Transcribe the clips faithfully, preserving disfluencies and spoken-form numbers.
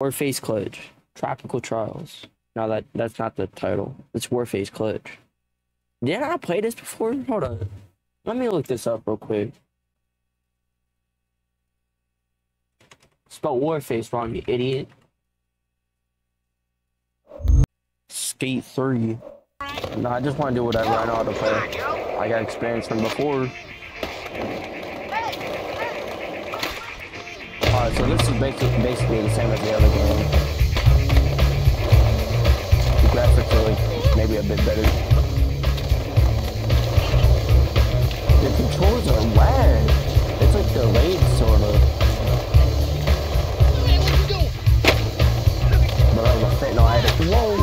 Warface Clutch, Tropical Trials. No, that that's not the title. It's Warface Clutch. Did I play this before? Hold on. Let me look this up real quick. Spell Warface wrong, you idiot. Skate three. No, I just want to do whatever I know how to play. I got experience from before. Alright, so this is basically, basically the same as the other game. The graphics are like maybe a bit better. The controls are whack. It's like delayed, sort of. But I was fitting all at the wall.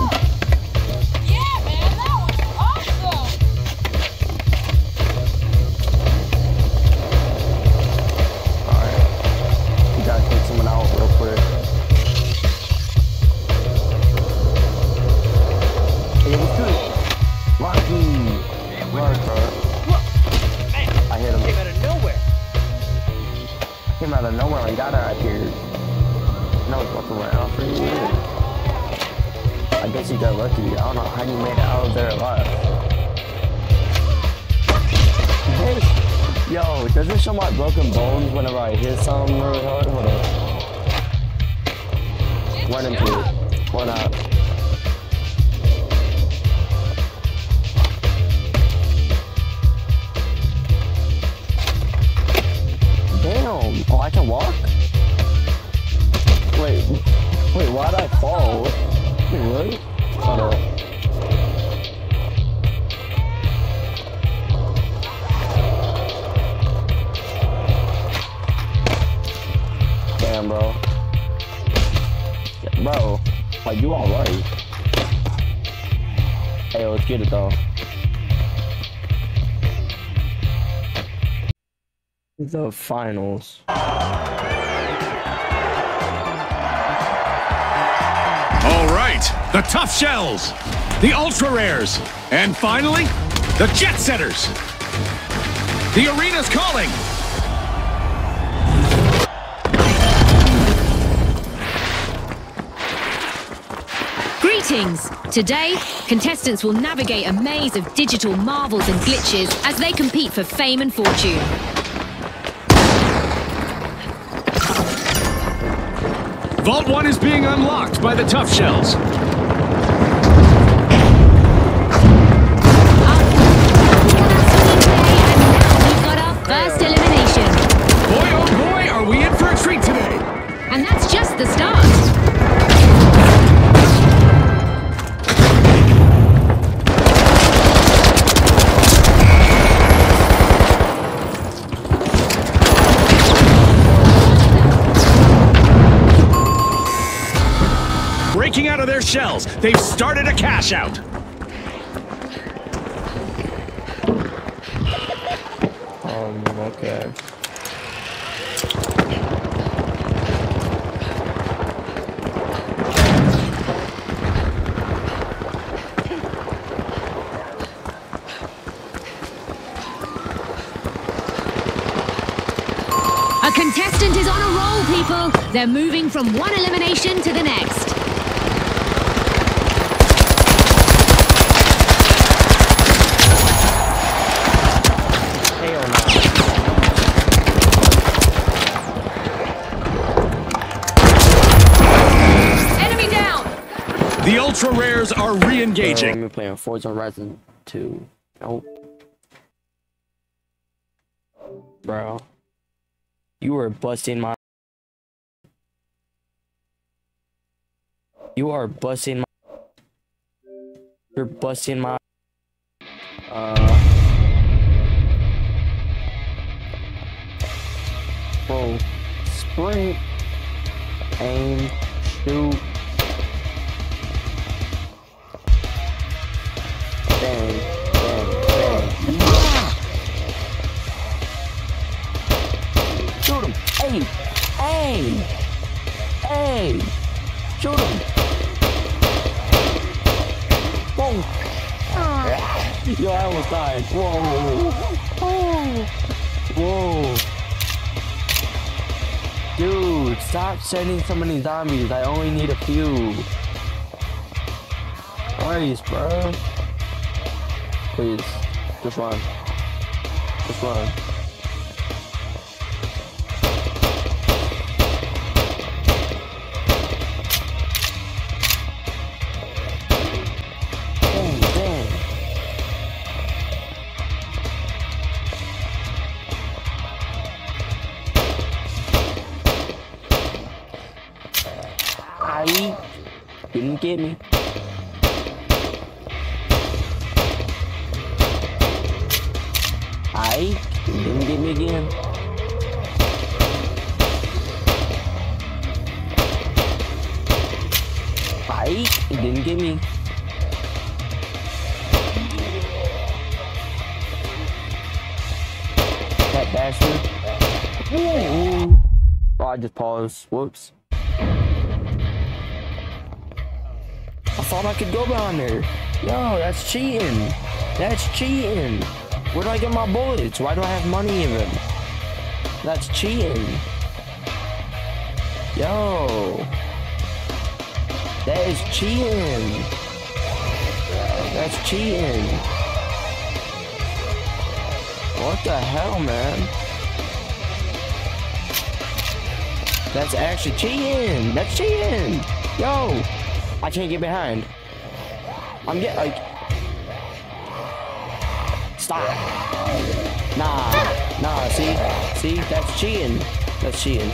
The Finals. All right, the tough shells, the ultra rares, and finally, the jet setters. The arena's calling. Greetings. Today, contestants will navigate a maze of digital marvels and glitches as they compete for fame and fortune. Vault one is being unlocked by the tough shells. We've got our first elimination. Boy, oh boy, are we in for a treat today. And that's just the start. Out of their shells, they've started a cash out. Um, okay. A contestant is on a roll, people. They're moving from one elimination to the next. The ultra rares are re-engaging. Uh, let me play on Forza Horizon two. Nope. Bro. You are busting my. You are busting my. You're busting my. Uh. Bro. Sprint. Aim. Shoot. Bang, bang, bang. Yeah. Shoot him. Hey, hey, hey. Shoot him. Whoa. Ah. Yo, I almost died. Whoa. Whoa. Whoa. Dude, stop sending so many zombies. I only need a few. Nice, bro. Please, just run. Just run. I didn't get me. I didn't get me again. I didn't get me. That bastard. Ooh. Oh, I just paused. Whoops. I thought I could go down there. Yo, that's cheating. That's cheating. Where do I get my bullets? Why do I have money even? That's cheating. Yo. That is cheating. That's cheating. What the hell, man? That's actually cheating. That's cheating. Yo. I can't get behind. I'm getting like. Stop. Nah. Nah, see? See? That's cheating. That's cheating.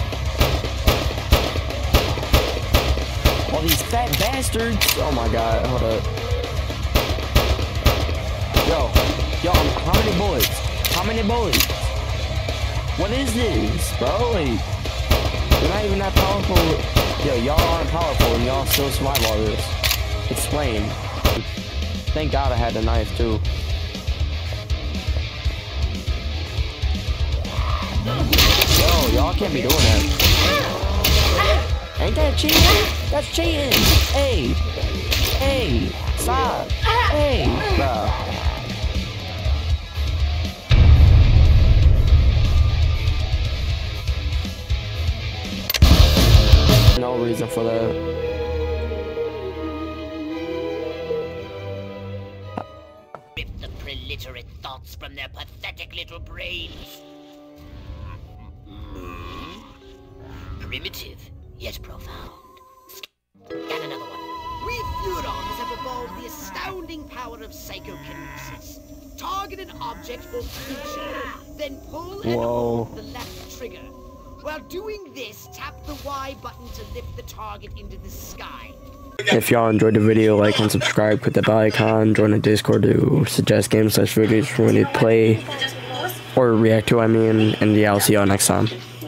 All these fat bastards. Oh my god, hold up. Yo. Yo, how many bullets? How many bullets? What is this, bro? Like, you're not even that powerful. Yo, y'all aren't powerful and y'all still survive all this. Explain. Thank God I had the knife too. Yo, y'all can't be doing that. Ain't that cheating? That's cheating. Hey, hey, stop. Hey, bruh. No reason for that. Rip the proliterate thoughts from their pathetic little brains. Primitive, yet profound. And another one. We Furons have evolved the astounding power of psychokinesis. Target an object or creature, then pull and hold the left trigger. While doing this, tap the Y button to lift the target into the sky. If y'all enjoyed the video, like and subscribe, click the bell icon, join the Discord to suggest games slash videos for me to play or react to, I mean, and yeah, I'll see y'all next time.